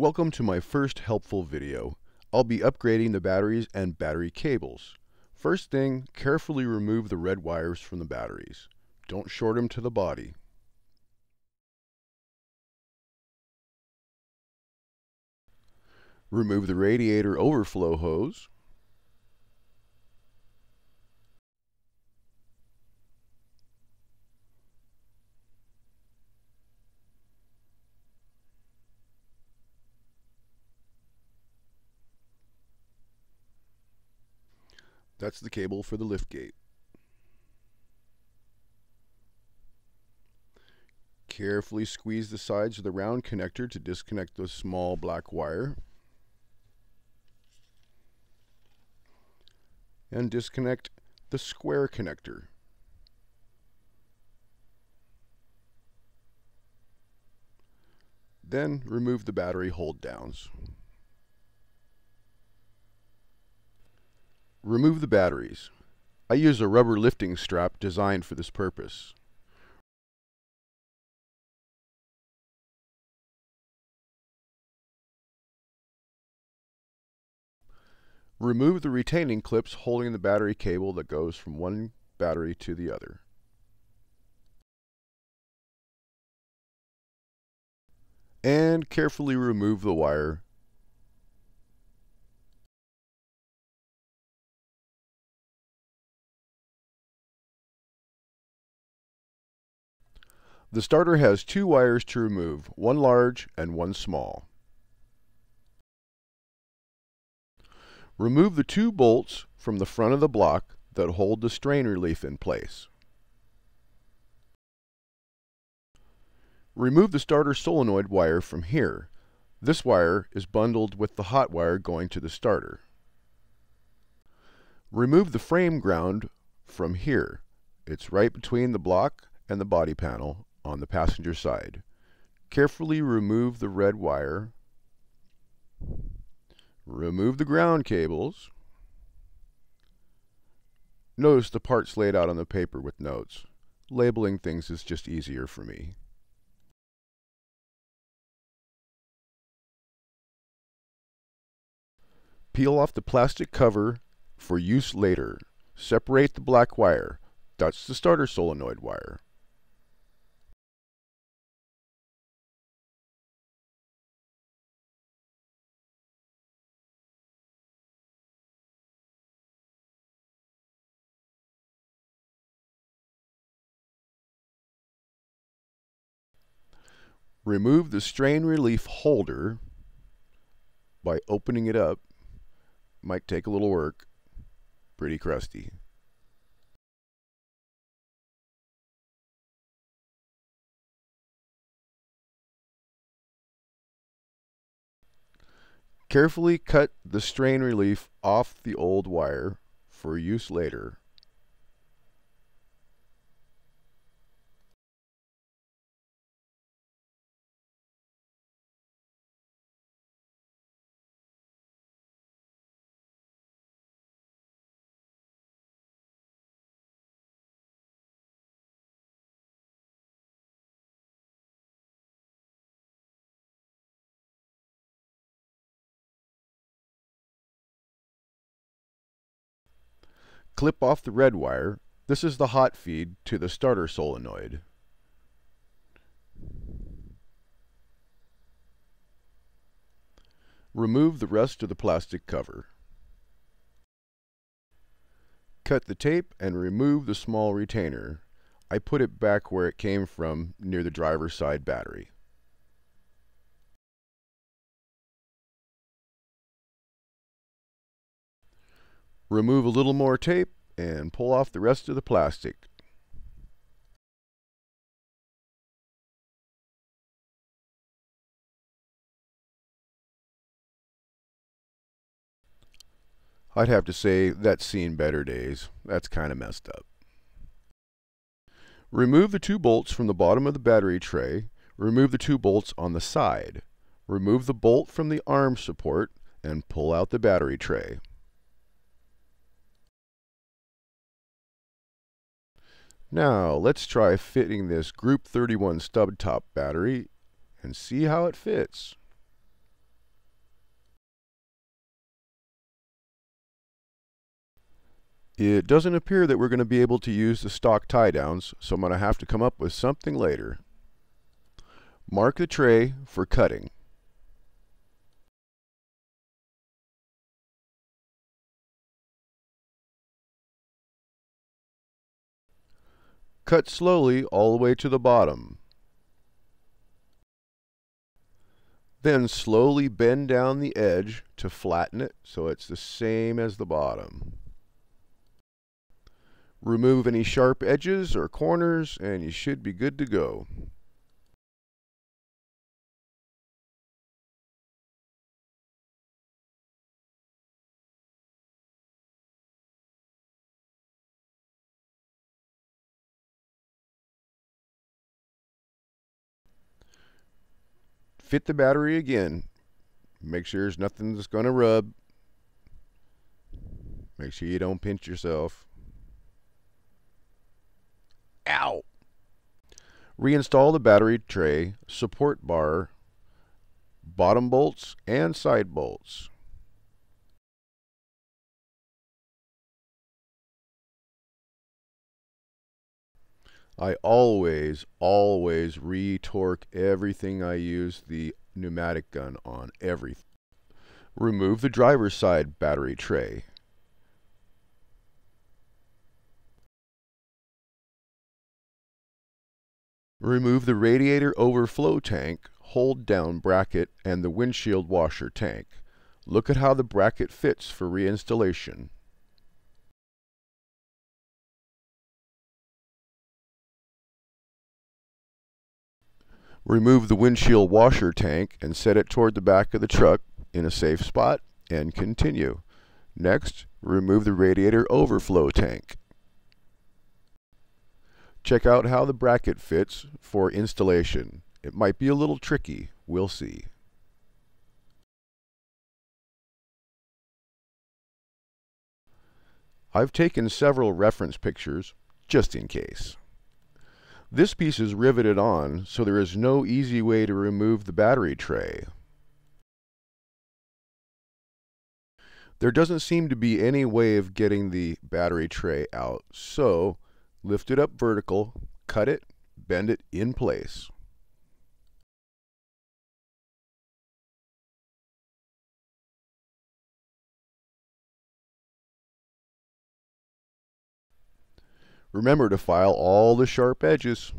Welcome to my first helpful video. I'll be upgrading the batteries and battery cables. First thing, carefully remove the red wires from the batteries. Don't short them to the body. Remove the radiator overflow hose. That's the cable for the liftgate. Carefully squeeze the sides of the round connector to disconnect the small black wire. And disconnect the square connector. Then remove the battery hold downs. Remove the batteries. I use a rubber lifting strap designed for this purpose. Remove the retaining clips holding the battery cable that goes from one battery to the other. And carefully remove the wire. The starter has two wires to remove, one large and one small. Remove the two bolts from the front of the block that hold the strain relief in place. Remove the starter solenoid wire from here. This wire is bundled with the hot wire going to the starter. Remove the frame ground from here. It's right between the block and the body panel on the passenger side. Carefully remove the red wire. Remove the ground cables. Notice the parts laid out on the paper with notes. Labeling things is just easier for me. Peel off the plastic cover for use later. Separate the black wire. That's the starter solenoid wire. Remove the strain relief holder by opening it up. Might take a little work. Pretty crusty. Carefully cut the strain relief off the old wire for use later. Clip off the red wire. This is the hot feed to the starter solenoid. Remove the rest of the plastic cover. Cut the tape and remove the small retainer. I put it back where it came from, near the driver's side battery. Remove a little more tape and pull off the rest of the plastic. I'd have to say that's seen better days. That's kind of messed up. Remove the two bolts from the bottom of the battery tray. Remove the two bolts on the side. Remove the bolt from the arm support and pull out the battery tray. Now, let's try fitting this Group 31 stub top battery and see how it fits. It doesn't appear that we're going to be able to use the stock tie downs, so I'm going to have to come up with something later. Mark the tray for cutting. Cut slowly all the way to the bottom. Then slowly bend down the edge to flatten it so it's the same as the bottom. Remove any sharp edges or corners and you should be good to go. Fit the battery again. Make sure there's nothing that's going to rub. Make sure you don't pinch yourself. Ow! Reinstall the battery tray, support bar, bottom bolts, and side bolts. I always re-torque everything I use the pneumatic gun on everything. Remove the driver's side battery tray. Remove the radiator overflow tank, hold down bracket, and the windshield washer tank. Look at how the bracket fits for reinstallation. Remove the windshield washer tank and set it toward the back of the truck in a safe spot and continue. Next, remove the radiator overflow tank. Check out how the bracket fits for installation. It might be a little tricky, we'll see. I've taken several reference pictures just in case. This piece is riveted on, so there is no easy way to remove the battery tray. There doesn't seem to be any way of getting the battery tray out, so lift it up vertical, cut it, bend it in place. Remember to file all the sharp edges.